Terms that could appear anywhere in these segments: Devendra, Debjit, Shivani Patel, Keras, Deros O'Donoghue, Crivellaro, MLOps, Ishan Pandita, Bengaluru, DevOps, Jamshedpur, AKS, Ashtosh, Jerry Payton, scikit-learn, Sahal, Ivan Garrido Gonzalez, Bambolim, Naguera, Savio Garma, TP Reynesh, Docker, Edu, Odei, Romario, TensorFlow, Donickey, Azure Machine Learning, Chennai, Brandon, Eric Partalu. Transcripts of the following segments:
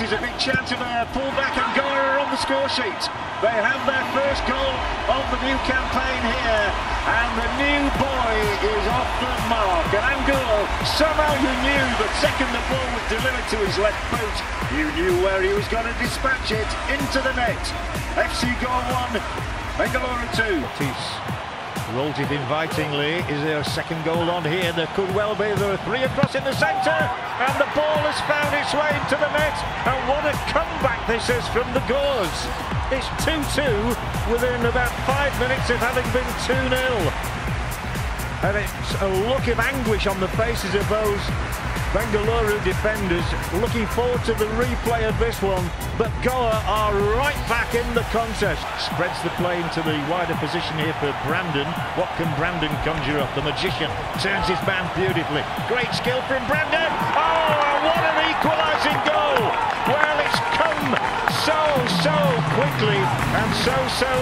misses a big chance of a pullback, and Naguera on the score sheet. They have their first goal of the new campaign here, and the new boy is off the mark. And Angulo, somehow you knew the second the ball was delivered to his left boot, you knew where he was going to dispatch it, into the net. FC Goa 1, Bengaluru 2. Ortiz rolled it invitingly. Is there a second goal on here? There could well be. There are three across in the centre, and the ball has found its way into the net, and what a comeback this is from the Goas. It's 2-2 within about 5 minutes of having been 2-0, and it's a look of anguish on the faces of those Bengaluru defenders, looking forward to the replay of this one. But Goa are right back in the contest. Spreads the play into the wider position here for Brandon. What can Brandon conjure up? The magician turns his man beautifully. Great skill from Brandon. Oh, what an equalising goal! Well, it's come so quickly, and so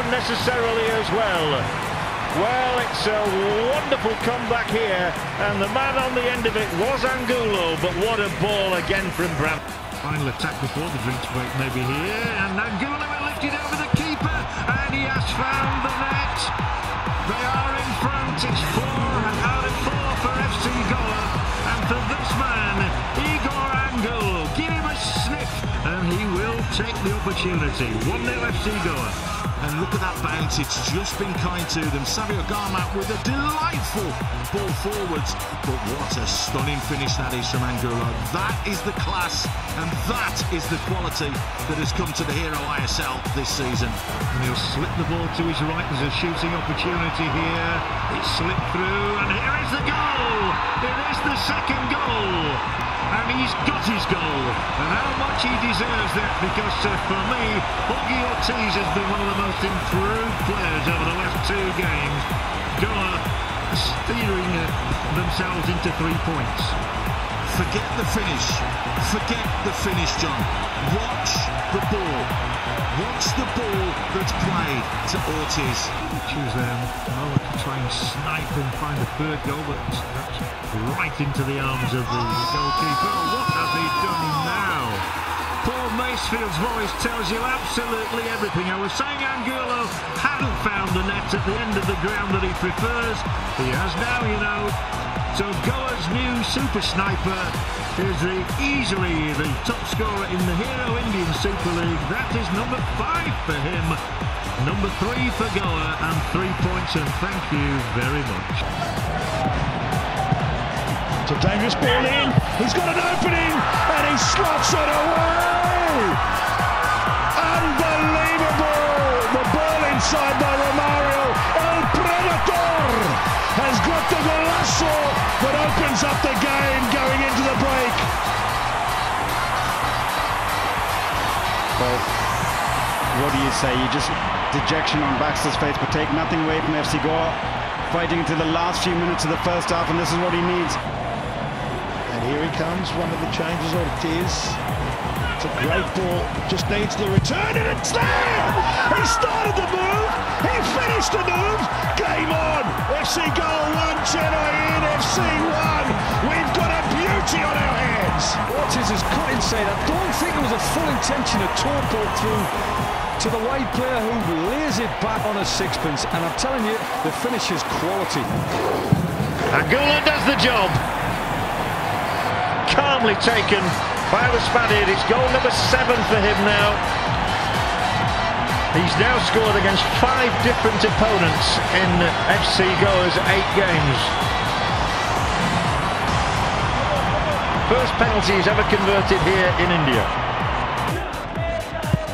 necessarily as well. Well, it's a wonderful comeback here, and the man on the end of it was Angulo, but what a ball again from Brandon. Final attack before the drinks break maybe here, and Angulo will lift it over the keeper, and he has found the net. They are in front. It's 4 out of 4 for FC Goa, and for this man, Igor Angulo, give him a sniff, and he will take the opportunity. 1-0 FC Goa. And look at that bounce, it's just been kind to them. Savio Garma with a delightful ball forwards. But what a stunning finish that is from Angulo. That is the class, and that is the quality that has come to the Hero ISL this season. And he'll slip the ball to his right. There's a shooting opportunity here. It's slipped through, and here is the goal! It is the second goal! And he's got his goal. And how much he deserves that, because for me, Jorge Ortiz has been one of the most improved players over the last 2 games. Goa steering themselves into 3 points. Forget the finish. Forget the finish, John. Watch the ball. Watch the ball that's played to Ortiz. Choose them. Oh, to try and snipe and find a third goal, but that's right into the arms of the goalkeeper. What has he done now? Paul Masefield's voice tells you absolutely everything. I was saying Angulo hadn't found the net at the end of the ground that he prefers. He has now, you know. So Goa's new super sniper is easily the top scorer in the Hero Indian Super League. That is number 5 for him, number 3 for Goa, and 3 points, and thank you very much. It's a dangerous ball in. He's got an opening, and he slots it away. Unbelievable! The ball inside by Romario. El Predator has got the golazo that opens up the game going into the break. Well, what do you say? You just dejection on Baxter's face, but take nothing away from FC Goa, fighting into the last few minutes of the first half, and this is what he needs. And here he comes, one of the changes. Ortiz. It's a great ball, just needs the return, and it's there! He started the move, he finished the move, game on! FC Goa 1, Chennai in, FC 1! We've got a beauty on our hands! Ortiz has cut inside. I don't think it was a full intention to torpedo through to the wide player, who lays it back on a sixpence, and I'm telling you, the finish is quality. Angulo does the job! Calmly taken by the Spaniard. It's goal number 7 for him now. He's now scored against 5 different opponents in FC Goa's 8 games. First penalty he's ever converted here in India.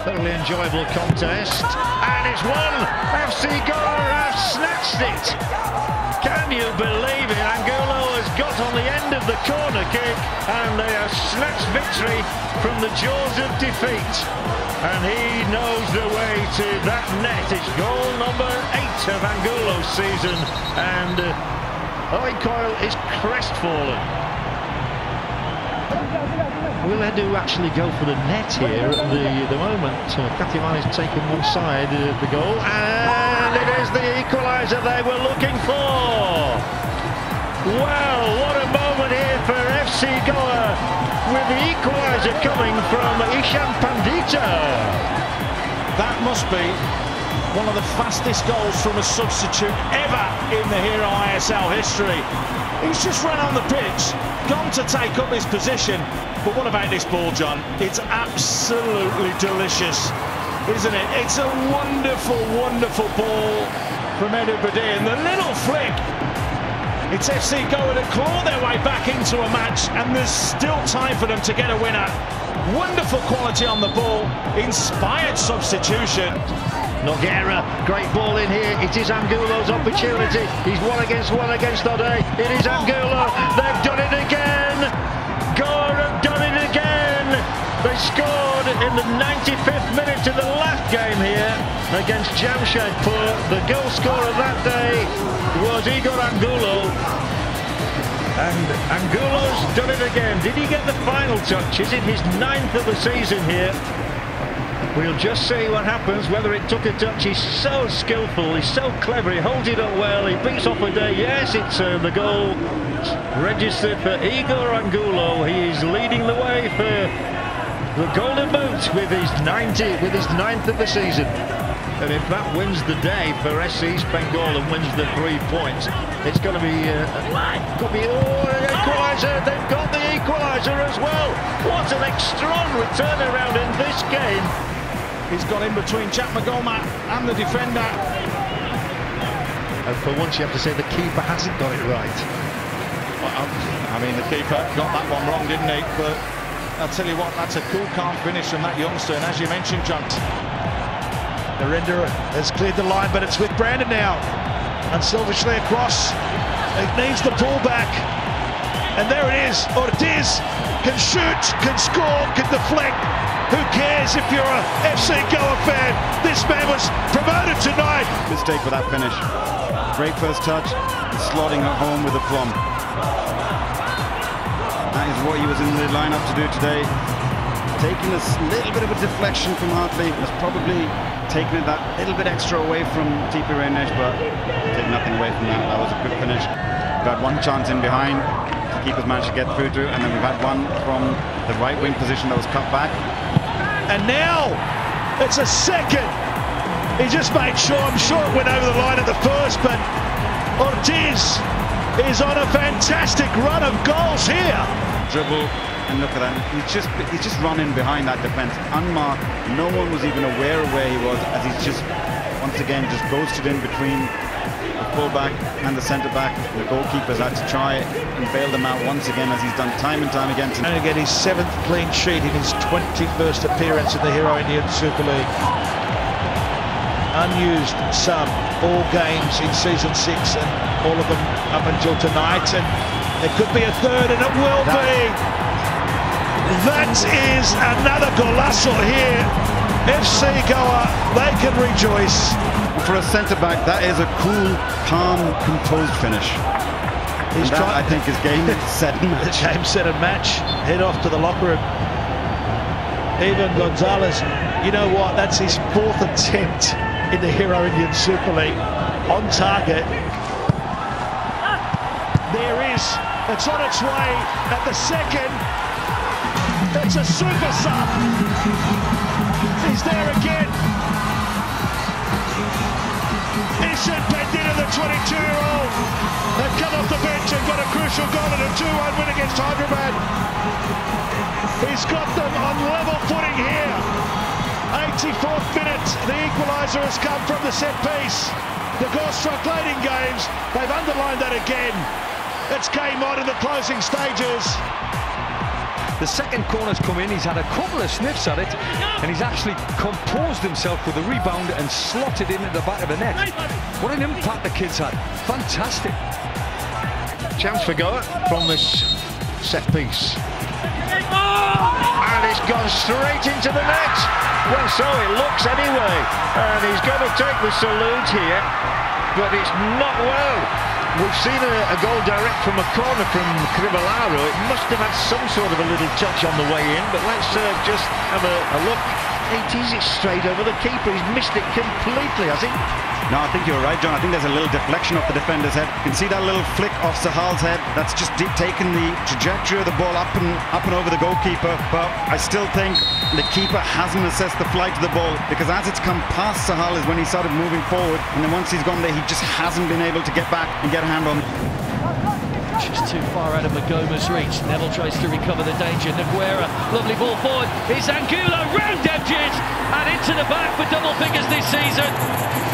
Thoroughly enjoyable contest, and it's won. FC Goa have snatched it. Can you believe it? Angulo got on the end of the corner kick, and they have snatched victory from the jaws of defeat, and he knows the way to that net. It's goal number 8 of Angulo's season, and Owen Coyle is crestfallen. Will Edu actually go for the net here at the moment? Katimani's taken one side of the goal, and it is the equaliser they were looking for. Wow, what a moment here for FC Goa. with the equaliser coming from Ishan Pandita. That must be one of the fastest goals from a substitute ever in the Hero ISL history. He's just run on the pitch, gone to take up his position. But what about this ball, John? It's absolutely delicious, isn't it? It's a wonderful, wonderful ball from Erube Diaz. And the little flick. It's FC Goa that claw their way back into a match, and there's still time for them to get a winner. Wonderful quality on the ball, inspired substitution. Naguera, great ball in here. It is Angulo's opportunity. He's one against Odei. It is Angulo. They've done it again. Goa have done it again. They scored in the 95th minute of the last game here against Jamshedpur. The goal scorer that day was Igor Angulo. And Angulo's done it again. Did he get the final touch? Is it his 9th of the season here? We'll just see what happens, whether it took a touch. He's so skillful, he's so clever, he holds it up well, he beats off Odei. Yes, it's the goal registered for Igor Angulo. He is leading the way for the Golden Boot with his 9th of the season. And if that wins the day for FC Bengal and wins the 3 points, it's going to be an equaliser. They've got the equaliser as well. What an extraordinary turnaround in this game. He's got in between Chap Magoma and the defender. And for once you have to say the keeper hasn't got it right. I mean, the keeper got that one wrong, didn't he? But I'll tell you what, that's a cool, calm finish from that youngster. And as you mentioned, John, the renderer has cleared the line, but it's with Brandon now. And selfishly across, it needs the pullback. And there it is, Ortiz can shoot, can score, can deflect. Who cares if you're a FC Goa fan? This man was promoted tonight. Mistake for that finish. Great first touch, and slotting it home with a plumb. That is what he was in the lineup to do today. Taking this little bit of a deflection from Hartley, was probably taking that little bit extra away from TP Reynesh, but did nothing away from that. That was a good finish. We've had one chance in behind, the keepers managed to get through to, and then we've had one from the right wing position that was cut back. And now it's a second. He just made sure, I'm sure it went over the line at the first, but Ortiz is on a fantastic run of goals here. Dribble, and look at that. He's just running behind that defence, unmarked. No one was even aware of where he was, as he's just once again just ghosted in between the fullback and the centre back. The goalkeepers had to try and bail them out once again, as he's done time and time again. And again, his 7th clean sheet in his 21st appearance in the Hero Indian Super League. Unused sub all games in season 6, and all of them up until tonight. And there could be a third, and it will be. That is another golazo here. FC Goa, they can rejoice. For a centre-back, that is a cool, calm, composed finish. He's that, I think, is game set and match. Game set and match. Head off to the locker room. Ivan Gonzalez, you know what? That's his 4th attempt in the Hero Indian Super League. On target. There is. It's on its way at the second. It's a super sub. He's there again. Ishan Pandita, the 22-year-old, have come off the bench and got a crucial goal and a 2-1 win against Hyderabad. He's got them on level footing here. 84th minute, the equaliser has come from the set piece. The Goa-struck late in games, they've underlined that again. It's game on in the closing stages. The second corner's come in, he's had a couple of sniffs at it, and he's actually composed himself with a rebound and slotted in at the back of the net. What an impact the kid's had. Fantastic. Chance for Goa from this set piece. And it's gone straight into the net. Well, so it looks anyway. And he's going to take the salute here, but it's not well. We've seen a goal direct from a corner from Crivellaro. It must have had some sort of a little touch on the way in, but let's just have a look It is straight over the keeper. He's missed it completely, has he? No, I think you're right, John. I think there's a little deflection off the defender's head. You can see that little flick off Sahal's head. That's just taken the trajectory of the ball up and over the goalkeeper. But I still think the keeper hasn't assessed the flight of the ball, because as it's come past Sahal is when he started moving forward. And then once he's gone there, he just hasn't been able to get back and get a hand on. Just too far out of Magoma's reach. Neville tries to recover the danger. Naguera, lovely ball forward. It's Angulo, round Debjit, and into the back for double figures this season.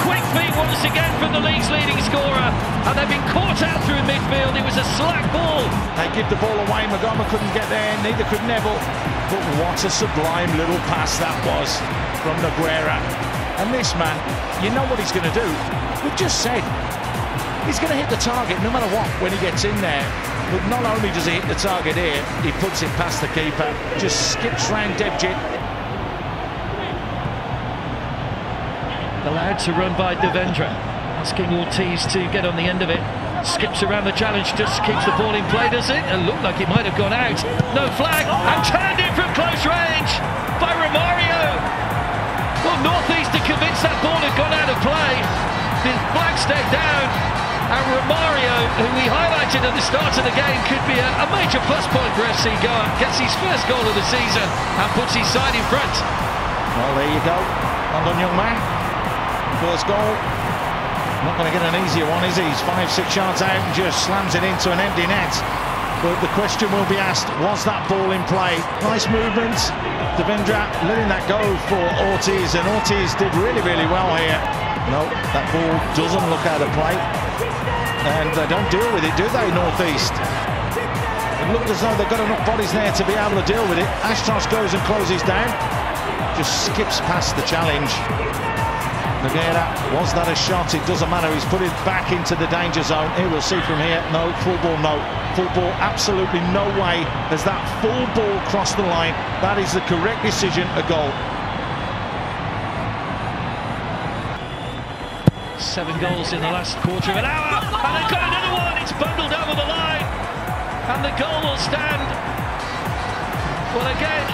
Quick feet once again from the league's leading scorer, and they've been caught out through midfield. It was a slack ball. They give the ball away. Magoma couldn't get there, neither could Neville. But what a sublime little pass that was from Naguera. And this man, you know what he's going to do. We've just said, he's going to hit the target no matter what when he gets in there. But not only does he hit the target here, he puts it past the keeper, just skips round Debjit. Allowed to run by Devendra, asking Ortiz to get on the end of it. Skips around the challenge, just keeps the ball in play, does it? It looked like it might have gone out. No flag, and turned in from close range by Romario. Well, Northeast are convinced that ball had gone out of play. The flag stepped down. And Romario, who we highlighted at the start of the game, could be a major plus point for FC Goa. Gets his first goal of the season and puts his side in front. Well, there you go. Well done, young man. First goal. Not going to get an easier one, is he? He's 5-6 yards out and just slams it into an empty net. But the question will be asked, was that ball in play? Nice movement. Devendra letting that go for Ortiz, and Ortiz did really, really well here. No, that ball doesn't look out of play. And they don't deal with it, do they, Northeast? It looked as though they've got enough bodies there to be able to deal with it. Ashtosh goes and closes down. Just skips past the challenge. Naguera, was that a shot? It doesn't matter. He's put it back into the danger zone. Here we'll see from here. No, full ball, no. Full ball, absolutely no way. As that full ball crossed the line, that is the correct decision, a goal. 7 goals in the last quarter of an hour, and they've got another one. It's bundled over the line, and the goal will stand. Well, again,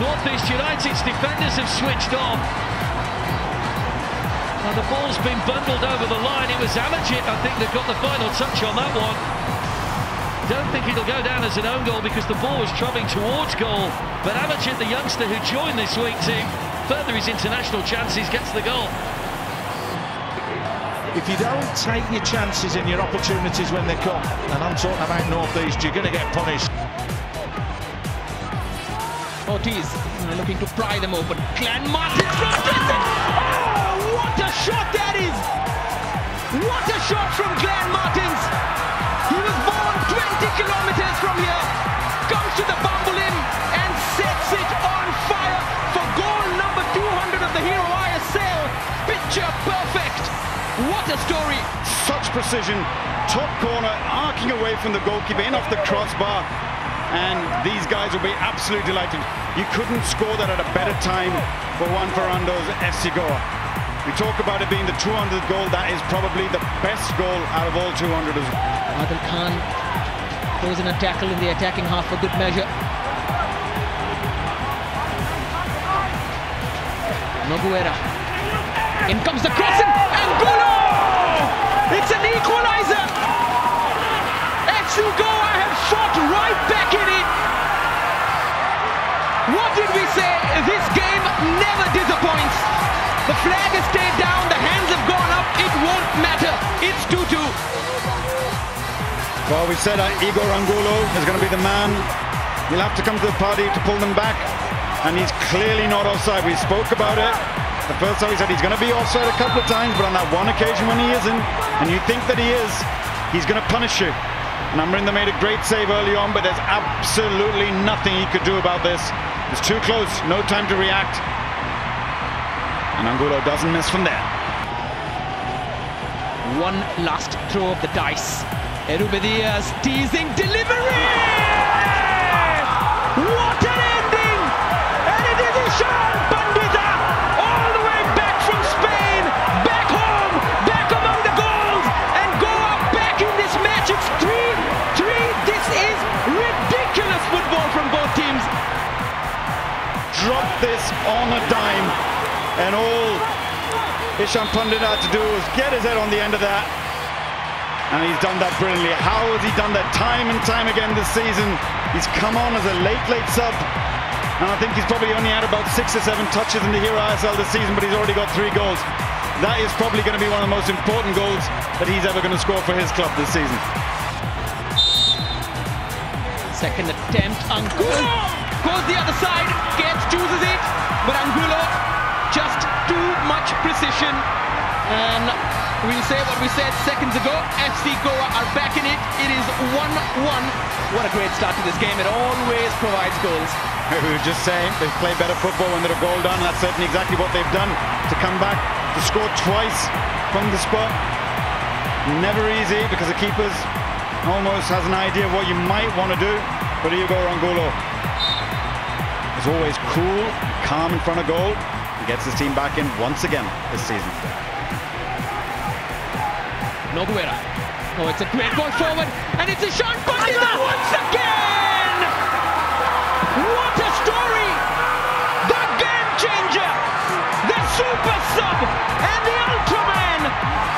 Northeast United's defenders have switched on, and the ball's been bundled over the line. It was Amarjit, I think, that got the final touch on that one. Don't think it'll go down as an own goal because the ball was travelling towards goal, but Amarjit, the youngster who joined this week team, further his international chances, gets the goal. If you don't take your chances and your opportunities when they come, and I'm talking about Northeast, you're going to get punished. Ortiz looking to pry them open. Glan Martins crosses it! Oh, what a shot that is! What a shot from Glan Martins! He was born 20 kilometers from here, comes to the bambolim and sets it on fire for goal number 200 of the Hero ISL. Picture perfect! What a story! Such precision, top corner, arcing away from the goalkeeper, in off the crossbar, and these guys will be absolutely delighted. You couldn't score that at a better time for Juan Ferrando's FC Goa. We talk about it being the 200th goal. That is probably the best goal out of all 200 as well. Adil Khan throws in a tackle in the attacking half for good measure. Naguera. In comes the crossing, and goal! It's an equaliser! FC Goa have fought right back in it! What did we say? This game never disappoints. The flag has stayed down, the hands have gone up, it won't matter. It's 2-2. Well, we said Igor Angulo is going to be the man. He'll have to come to the party to pull them back. And he's clearly not offside. We spoke about it. The first time he said he's going to be offside a couple of times, but on that one occasion when he isn't, and you think that he is, he's going to punish you. And Amrinda made a great save early on, but there's absolutely nothing he could do about this. It's too close, no time to react. And Angulo doesn't miss from there. One last throw of the dice. Erube Diaz teasing delivery! What an ending! And it is Ishan Pandita! Drop this And all Ishan Pandita had to do was get his head on the end of that. And he's done that brilliantly. How has he done that time and time again this season? He's come on as a late sub. And I think he's probably only had about 6 or 7 touches in the Hero ISL this season, but he's already got 3 goals. That is probably going to be one of the most important goals that he's ever going to score for his club this season. Second attempt, Angulo goes the other side, chooses it, but Angulo, just too much precision. And we'll say what we said seconds ago, FC Goa are back in it. It is 1-1. What a great start to this game. It always provides goals. We were just saying they play better football when they're a goal down. That's certainly exactly what they've done, to come back, to score twice from the spot. Never easy, because the keeper almost has an idea of what you might want to do. But Igor Angulo is always cool, calm in front of goal, and gets his team back in once again this season. Naguera. Oh, it's a great ball forward, and it's Ishan Pandita once again! What a story! The game changer! The super sub and the Ultraman!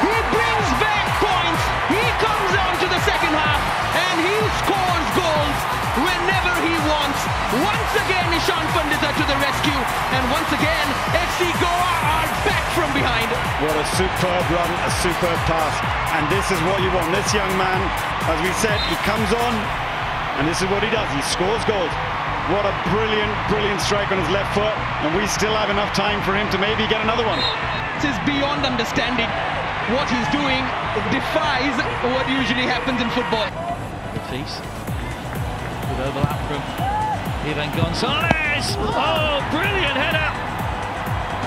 He brings back points, he comes on to the second half, and he scores goals whenever he wants. Once again, Ishan Pandita to the rescue, and once again, FC Goa are back from behind. What a superb run, a superb pass, and this is what you want. This young man, as we said, he comes on, and this is what he does. He scores goals. What a brilliant, brilliant strike on his left foot, and we still have enough time for him to maybe get another one. This is beyond understanding. What he's doing defies what usually happens in football. Ortiz, good overlap from Ivan Gonzalez. Oh, brilliant header!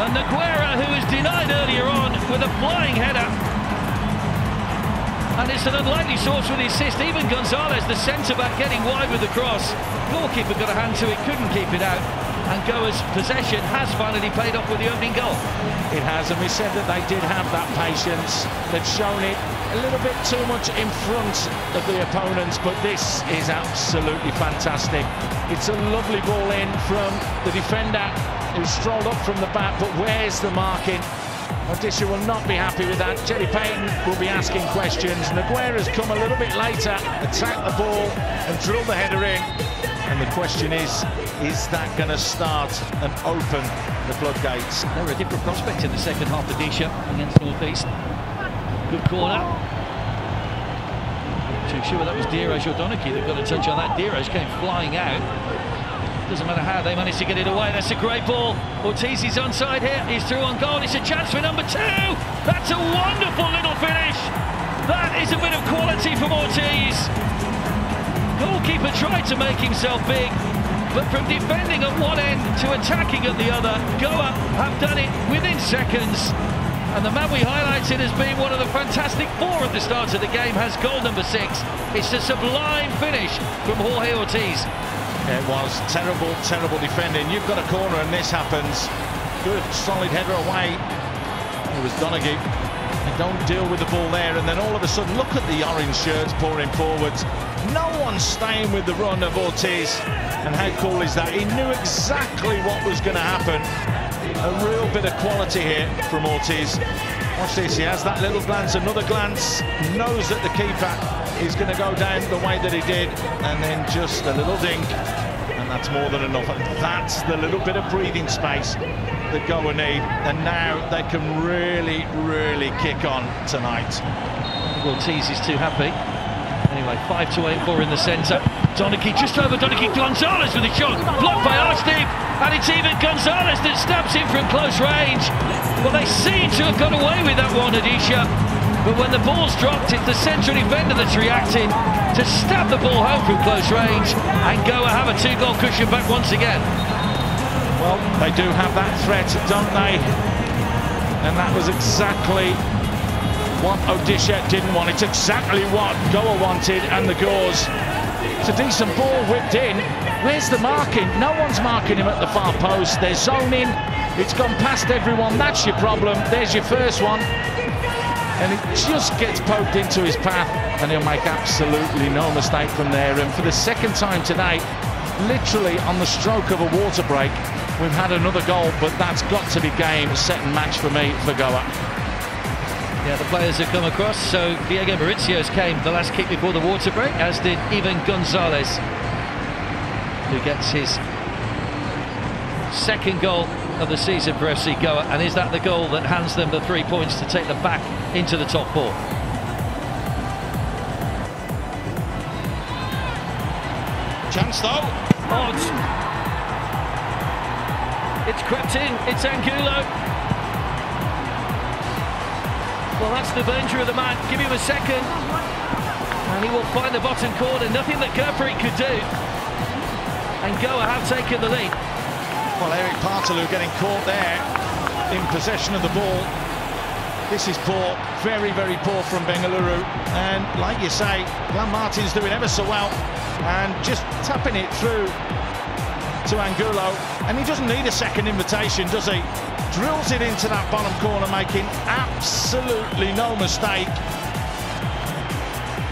And Naguera, who was denied earlier on, with a flying header. And it's an unlikely source with the assist. Even Gonzalez, the centre-back, getting wide with the cross. Goalkeeper got a hand to it, couldn't keep it out. And Goa's possession has finally paid off with the opening goal. It has, and we said that they did have that patience. They've shown it a little bit too much in front of the opponents, but this is absolutely fantastic. It's a lovely ball in from the defender who strolled up from the back, but where's the marking? Odisha will not be happy with that. Jerry Payton will be asking questions. Naguera's come a little bit later, attacked the ball and drilled the header in. And the question is that going to start and open the floodgates? They were a different prospect in the second half. Odisha against Northeast. Good corner. Too sure that was Deros O'Donoghue that got a touch on that. Deros came flying out. Doesn't matter how they managed to get it away. That's a great ball. Ortiz is onside here. He's through on goal. It's a chance for number 2. That's a wonderful little finish. That is a bit of quality from Ortiz. Goalkeeper tried to make himself big, but from defending at one end to attacking at the other, Goa have done it within seconds. And the man we highlighted as being one of the fantastic 4 at the start of the game has goal number 6. It's a sublime finish from Jorge Ortiz. It was terrible, terrible defending. You've got a corner and this happens. Good, solid header away. It was Donickey. They don't deal with the ball there. And then all of a sudden, look at the orange shirts pouring forwards. No one's staying with the run of Ortiz. And how cool is that? He knew exactly what was going to happen. A real bit of quality here from Ortiz. Watch this, he has that little glance, another glance, knows that the keeper is going to go down the way that he did, and then just a little dink, and that's more than enough. And that's the little bit of breathing space that Goa need, and now they can really, really kick on tonight. Ortiz is too happy. Anyway, 5-8-4 in the centre. Donickey just over Donickey. Gonzalez with a shot, blocked by Archdeep, and it's even Gonzalez that stabs him from close range. Well, they seem to have got away with that one, Odisha, but when the ball's dropped, it's the central defender that's reacted to stab the ball home from close range, and Goa have a 2-goal cushion back once again. Well, they do have that threat, don't they? And that was exactly what Odisha didn't want. It's exactly what Goa wanted, and the Gors. It's a decent ball whipped in. Where's the marking? No one's marking him at the far post. They're zoning. It's gone past everyone. That's your problem. There's your first one. And it just gets poked into his path, and he'll make absolutely no mistake from there. And for the second time tonight, literally on the stroke of a water break, We've had another goal, but that's got to be game, set and match for me for Goa. Yeah, the players have come across, so Diego Mauricio's came the last kick before the water break, as did Ivan Gonzalez, who gets his second goal of the season for FC Goa, and is that the goal that hands them the 3 points to take them back into the top four? Chance though. Oh, it's crept in, it's Angulo. Well, that's the danger of the man, give him a second and he will find the bottom corner. Nothing that Gurpreet could do, and Goa have taken the lead. Well, Eric Partalu getting caught there in possession of the ball. This is poor, very, very poor from Bengaluru. And like you say, Glan Martins doing ever so well and just tapping it through to Angulo. And he doesn't need a second invitation, does he? Drills it into that bottom corner, making absolutely no mistake.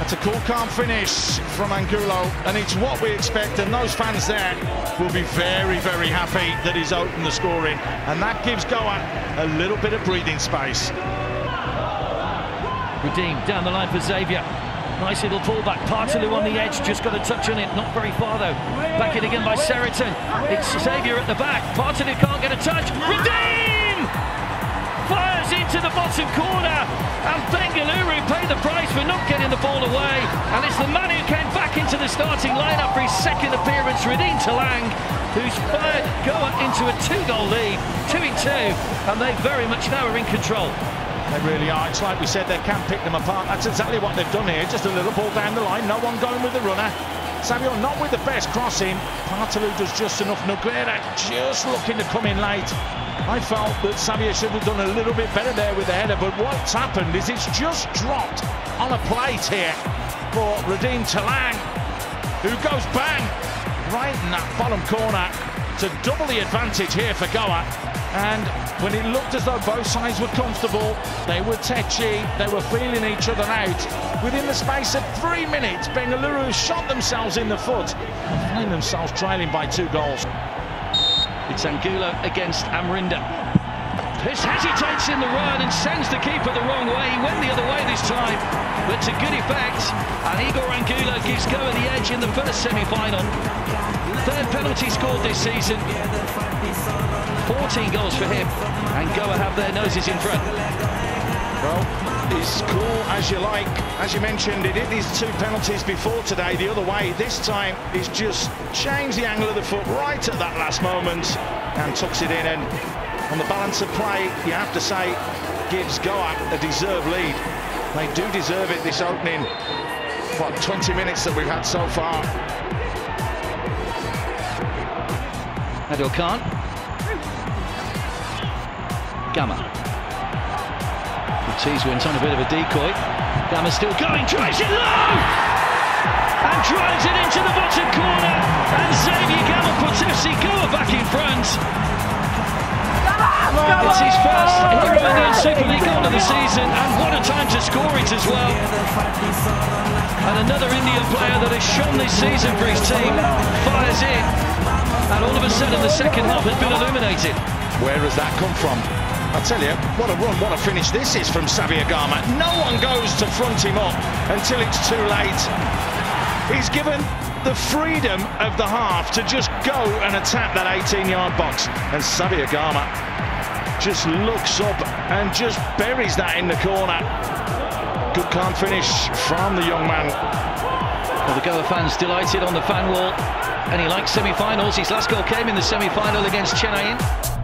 That's a cool, calm finish from Angulo, and it's what we expect, and those fans there will be very, very happy that he's opened the scoring, and that gives Goa a little bit of breathing space. Redeem down the line for Xavier. Nice little fullback, Partalu on the edge, just got a touch on it, not very far though. Back in again by Seriton. It's Xavier at the back, Partalu can't get a touch. Redeem! Fires into the bottom corner, and Bengaluru pay the price for not getting the ball away, and it's the man who came back into the starting lineup for his second appearance, Redeem Tlang, who's fired Goa into a two-goal lead, 2-2, and they very much now are in control. They really are. It's like we said, they can pick them apart. That's exactly what they've done here. Just a little ball down the line, no one going with the runner. Savio not with the best crossing. Partalu does just enough. Naguera just looking to come in late. I felt that Xavier should have done a little bit better there with the header, but what's happened is it's just dropped on a plate here for Redeem Tlang, who goes bang right in that bottom corner to double the advantage here for Goa. And when it looked as though both sides were comfortable, they were tetchy, they were feeling each other out. Within the space of 3 minutes, Bengaluru shot themselves in the foot and find themselves trailing by 2 goals. It's Angulo against Amrinda. This hesitates in the run and sends the keeper the wrong way. He went the other way this time, but to good effect. And Igor Angulo gives Goa the edge in the first semi-final. Third penalty scored this season. 14 goals for him. And Goa have their noses in front. Well, it's cool as you like. As you mentioned, he did these 2 penalties before today the other way. This time, he's just changed the angle of the foot right at that last moment and tucks it in. And on the balance of play, you have to say, gives Goa a deserved lead. They do deserve it this opening, what, 20 minutes that we've had so far. Adil Khan. Gamma. Ortiz went on a bit of a decoy. Gamma's still going, drives it low! And drives it into the bottom corner. And Xavier Gamma puts FC Goa back in front. Gamma! It's his first European Super League goal of the season, and what a time to score it as well. And another Indian player that has shone this season for his team fires in, and all of a sudden the second half has been illuminated. Where has that come from? I tell you, what a run, what a finish this is from Savio Garma. No one goes to front him up until it's too late. He's given the freedom of the half to just go and attack that 18-yard box. And Savio Garma just looks up and just buries that in the corner. Good calm finish from the young man. Well, the Goa fans delighted on the fan wall. And he likes semi-finals. His last goal came in the semi-final against Chennai.